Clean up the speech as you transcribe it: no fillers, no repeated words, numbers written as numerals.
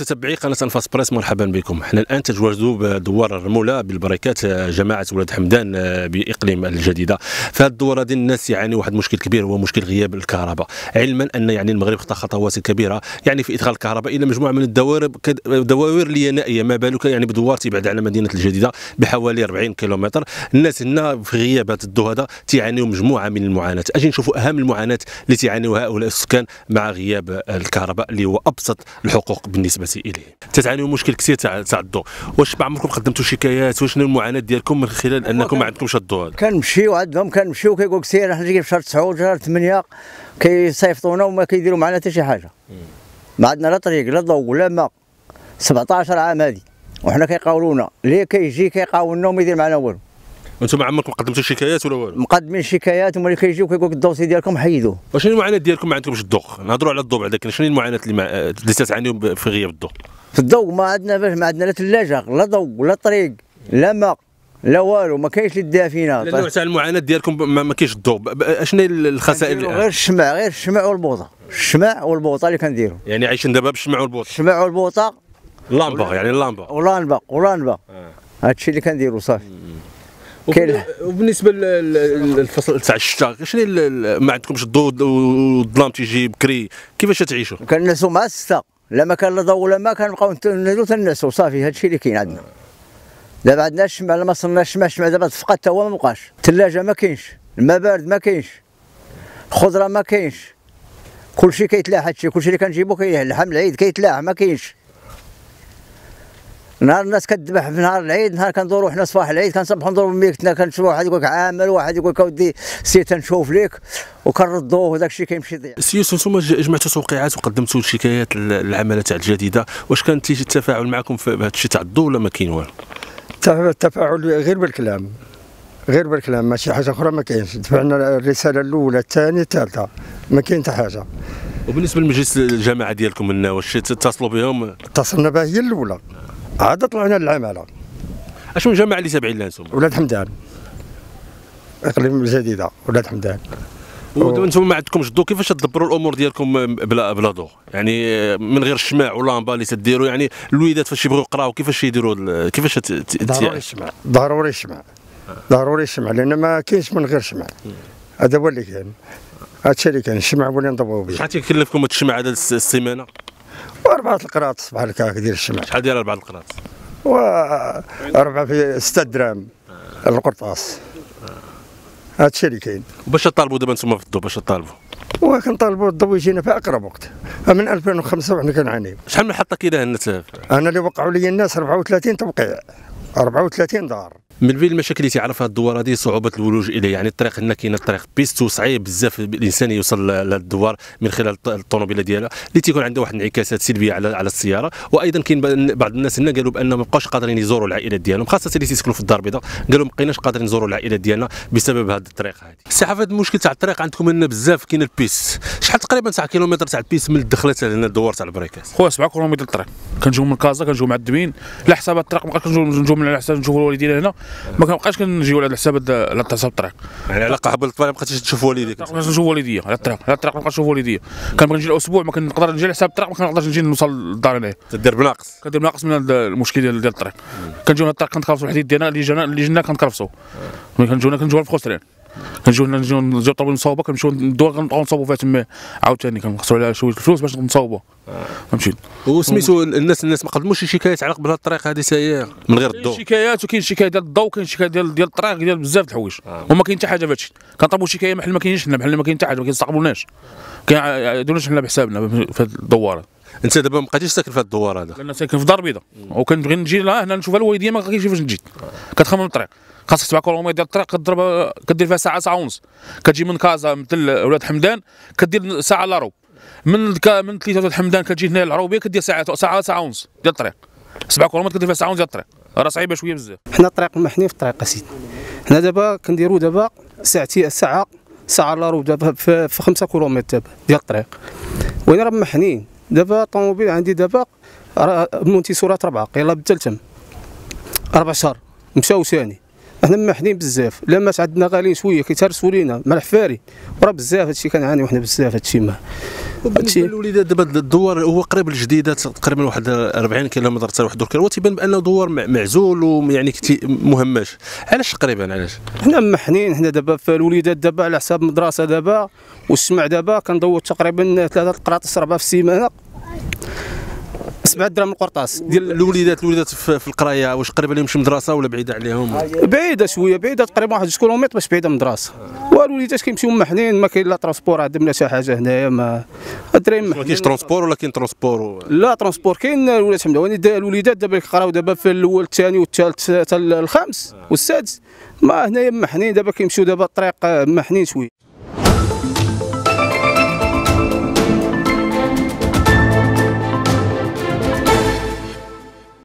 متتبعي قناة أنفاس بريس مرحبا بكم. حنا الآن تجولوا بدوار الرمولة بالبريكات جماعة أولاد حمدان بإقليم الجديدة. في هذه الدورة هذه الناس يعاني واحد المشكل كبير هو مشكل غياب الكهرباء، علما أن المغرب خطا خطوات كبيرة في إدخال الكهرباء إلى مجموعة من الدوائر الينائية، ما بالك بدوار تبعد على مدينة الجديدة بحوالي 40 كيلومتر. الناس هنا في غياب هذا الضو هذا تيعانيوا مجموعة من المعاناة. أجي نشوفوا أهم المعاناة اللي تيعانيوا هؤلاء السكان مع غياب الكهرباء اللي هو أبسط الحقوق بالنسبه اليه. تتعانيوا مشكل كثير تاع الضوء، واش عمركم قدمتوا شكايات؟ واش المعاناه ديالكم من خلال انكم ما عندكمش الضوء؟ كنمشيو عندهم كنمشيو كيقول لك سير حنا جايين في شهر 9 شهر 8 كيصيفطونا وما كيديروا معنا حتى شي حاجه. ما عندنا لا طريق لا ضوء لا ماء. 17 عام هذه وحنا كيقاولونا، اللي كيجي كيقاولنا وما يدير معنا والو. انتم عمركم قدمتوا شكايات ولا والو؟ مقدمين شكايات وملي كيجيو كيقول لك الدوسي ديالكم حيدوه. وشنو المعاناه ديالكم ما عندكمش الضوء؟ نهضروا على الضوء بعدا، شنو المعاناه اللي تتعانيو في غياب الضوء؟ في الضوء ما عندنا، باش ما عندنا لا ثلاجه لا ضوء لا طريق لا ماء لا والو، ما كاينش اللي يدافع فينا. النوع تاع المعاناه ديالكم ما كاينش الضوء، شنو الخسائر؟ غير الشمع والبوطه، الشمع والبوطه اللي كنديروا. عايشين دابا بالشمع والبوطه. الشمع والبوطه اللامبه، اللامبه ولامبه هادشي اللي كنديروا صافي. وبالنسبه للفصل تاع الشتاء شنو ما عندكمش الضوء والظلام تيجي بكري، كيفاش تعيشوا؟ كننسوا مع السته، لا ما كان لا ضوء ولا ما كنبقاو ننزلوا تنسوا صافي. هادشي اللي كاين عندنا دابا. عندنا الشمع، لا ما صلناش الشمع دابا تفقد حتى هو ما بقاش. الثلاجه ما كاينش، الماء بارد ما كاينش، الخضره ما كاينش، كلشي كيتلاح. هادشي كلشي اللي كنجيبو لحم العيد كيتلاح ما كاينش. نهار الناس كتذبح في نهار العيد، نهار كندورو حنا صباح العيد كنصبحوا نضربوا ميكتنا، كنشوفوا واحد يقول لك عامل، واحد يقول لك اودي سي تنشوف ليك، وكنردوه وداك الشيء كيمشي ضيع. سيوس نتوما جمعتوا توقيعات وقدمتوا شكايات للعماله تاع الجديده، واش كان تيجي التفاعل معكم في هذا الشيء تاع الضوء ولا ما كاين والو؟ التفاعل غير بالكلام، غير بالكلام، ماشي حاجه اخرى ما كاينش. دفعنا الرساله الاولى الثانيه الثالثه ما كاين حتى حاجه. وبالنسبه لمجلس الجماعه ديالكم هنا واش تتصلوا بهم؟ اتصلنا بها هي الاولى عاد طلعنا للعماله. اشنو الجماعه اللي تابعين لها نتوما؟ ولاد حمدان اقليم الجديده، ولاد حمدان. وانتم ما عندكمش الضو، كيفاش تدبروا الامور ديالكم بلا ضو؟ من غير الشماع واللامبه اللي تديروا، الوليدات فاش يبغيو يقراو كيفاش يديروا؟ كيفاش ضروري الشمع، ضروري الشمع، ضروري الشمع، لان ما كاينش من غير الشمع. هذا هو اللي كاين، هادشي اللي كاين، الشمع هو اللي نضويو به. شحال تيكلفكم هاد الشمع هذا السيمانه؟ 4 القراط بحال هكا كدير الشمع. شحال داير 4 القراط؟ و 4 في 6 دراهم القرطاس. هادشي اللي كاين. وباش طالبوا دابا نتوما في الضو؟ باش طالبوا وكنطالبوا الضو يجينا في اقرب وقت. من 2005 وحنا كنعانيو. شحال من حطه كاينه هنا؟ انا اللي وقعوا لي الناس 34 توقيع، 34 دار. من بين المشاكل اللي تيعرفها الدوار هذه صعوبه الولوج اليه، الطريق هنا كاين الطريق بيست وصعيب بزاف الانسان يوصل للدوار من خلال الطوموبيله ديالها اللي تيكون عندها واحد الانعكاسات سلبيه على السياره. وايضا كاين بعض الناس هنا قالوا بانهم ما بقاوش قادرين يزوروا العائلات ديالهم، خاصه اللي تيسكنوا في الدار البيضاء، قالوا ما بقيناش قادرين نزوروا العائلات ديالنا بسبب هذا الطريق هذه. السحافه هذا المشكل تاع الطريق عندكم هنا بزاف، كاين البيست. شحال تقريبا تاع كيلومتر تاع البيست من الدخله هنا الدوار تاع البريكات؟ خويا 7 كيلومتر الطريق، كنجيو من كازا كنجيو معذبين على حساب الطريق، ما بقاش كنجيو من على حساب نشوفوا الوالدين هنا، ما كنبقاش كنجيو على الحساب على الطريق، على قحبل الطريق ما بقيتش تشوف والديك. كنشوف والديا على الطريق، على الطريق ما بقاش نشوف والديا. كنبغي نجي الاسبوع ما كنقدر نجي على حساب الطريق، ما كنقدرش نجي نوصل للدار هنايا. كدير بناقص، كدير بناقص من المشكل ديال الطريق. كنجيو هنا الطريق كنتكرفسوا الحديد ديالنا اللي جنا كنتكرفسوا. ملي كنجيو هنا كنجيو الفخوسرين، كنجيو هنا نجيو طوبين مصاوبه، كنمشيو ندور كنبقاو نصاوبوا فيها تما عاوتاني، كنخسروا عليها شويه الفلوس باش نصاوبوا. فهمتي. وسميتو الناس ما قدموش شي شكايات على قبل هاد الطريق هادي ساير من غير الضوء. شكايات، وكاين شكايه ديال الضوء، كاين شكايه ديال الطريق، ديال بزاف د الحوايج، وما كاين حتى حاجه في هادشي. كنطلبوا شكايه بحال ما كاينش لنا، بحال ما كاين حتى حاجه، ما كيستقبلوناش، كيعاودوناش حنا بحسابنا في هاد الدوار. انت دابا ما بقيتيش ساكن في هاد الدوار هذا؟ انا ساكن في الدار البيضاء، وكنبغي نجي هنا نشوف الوالديه ما كاينش فاش نجي. كتخمم الطريق، خاصك 7 كيلومتر ديال الطريق كضرب كدير فيها ساعه، ساعه ونص. كتجي من كازا مثل ولاد حمدان كدير ساعه لا ربع، من 3 ولاد حمدان كتجي هنا العروبيه كدير ساعه ونص ديال الطريق. 7 كيلومتر كدير فيها ساعه ونص ديال الطريق، راه صعيبه شويه بزاف. حنا الطريق محني في الطريق اسيدي، حنا دابا كنديروا دابا ساعتي ساعه لا ربع دابا في 5 كيلومتر دابا ديال الطريق، وين راه محنين دابا. الطوموبيل عندي دابا راه مونتي سورات 4 يلاه بالثلثم 4 شهور مشاو ثاني. احنا محنين بزاف، لما عندنا غاليين شويه كيتهرسوا لينا مع الحفاري، وراه بزاف هادشي كنعانيو حنا بزاف هادشي. ما وبالنسبه للوليدات دابا الدوار هو قريب الجديده تقريبا واحد 40 كيلومتر حتى 41 كيلومتر، وتيبان بانه دوار معزول ويعني مهمش. علاش قريبا؟ علاش حنا محنين حنا دابا في الوليدات دابا على حساب المدرسه دابا والسمع دابا كندور تقريبا 3 قراطيس 4 في السيمانه، 7 دراهم القرطاس ديال الوليدات في القرايه. واش قريبه لهم شي مدرسه ولا بعيده عليهم؟ بعيده شويه، بعيده تقريبا واحد 2 كيلومتر باش بعيده من المدرسه. والوليدات كيمشيو محنين، ما كاين لا ترونسبور عندهم لا شي حاجه هنايا. ما الدراري ما كاينش ترونسبور ولا كاين ترونسبور؟ لا ترونسبور كاين. ولاد حمدان الوليدات دابا كيقراو دابا في الاول الثاني والثالث حتى الخامس والسادس، ما هنايا محنين دابا كيمشيو دابا الطريق محنين شويه.